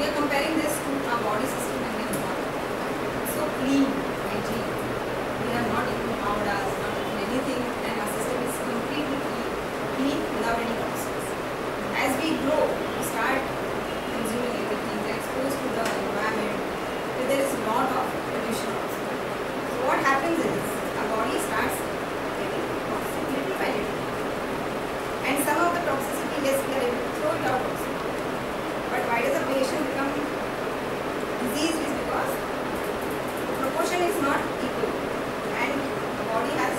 We are comparing this to our body system and we are not. So clean, hygiene. We have not eaten powders, not eaten anything, and our system is completely clean without any toxins. As we grow, we start consuming everything, we are exposed to the environment, where there is a lot of pollution also. So what happens is, our body starts getting toxic little by little. And some of the toxicity, yes, we are able to throw it out also. But why does a patient become diseased is because the proportion is not equal and the body is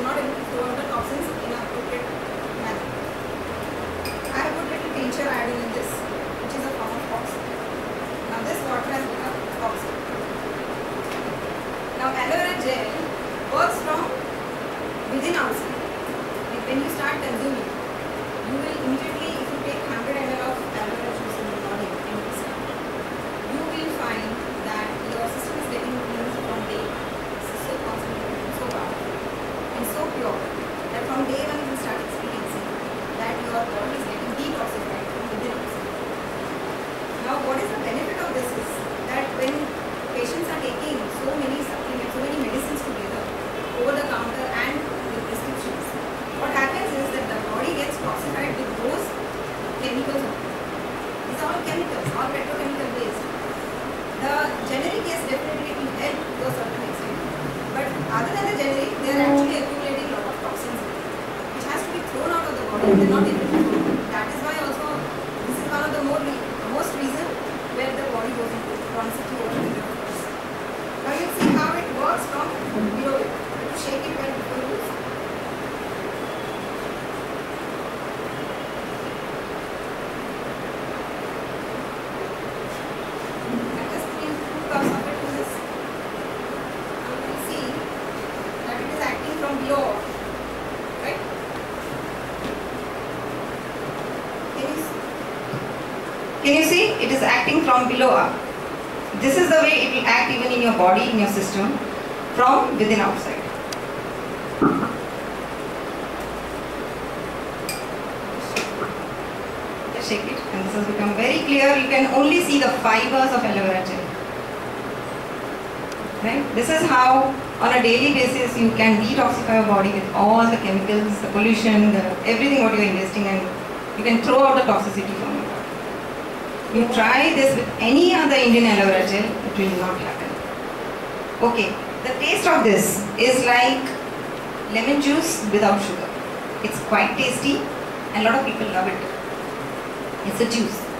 not able to throw out the toxins in an appropriate manner. I have put little tincture iodine in this, which is a form of toxin. Now this water has become toxic. Now aloe vera gel works from within outside. Like when you start consuming, you will immediately, if you take 100 ml of aloe vera juice in the morning and you start, you will find that your system is getting cleansed from day one. This is so concentrated, so powerful, and so pure that from day one you will start experiencing that your body is getting detoxified from within outside. Now, what is the benefit of this is that when patients are taking so many supplements, so many medicines together, over the counter and with prescriptions, what happens is that the body gets toxified with those chemicals only. These are all chemicals, all petrochemical based. The generic, yes, definitely will help to a certain extent. But other than the generic, they are actually accumulating a lot of toxins which has to be thrown out of the body. They are not able to throw it. That is why also this is one of the most reason where the body goes into chronicity over the years. Now you see how it works from below. You shake it when you use. Can you see? It is acting from below up. This is the way it will act even in your body, in your system, from within outside. Let's shake it. And this has become very clear. You can only see the fibers of aloe vera gel. Right? This is how, on a daily basis, you can detoxify your body with all the chemicals, the pollution, everything what you are investing in. You can throw out the toxicity from it. You try this with any other Indian aloe vera gel, it will not happen. Okay, the taste of this is like lemon juice without sugar. It's quite tasty and a lot of people love it. It's a juice.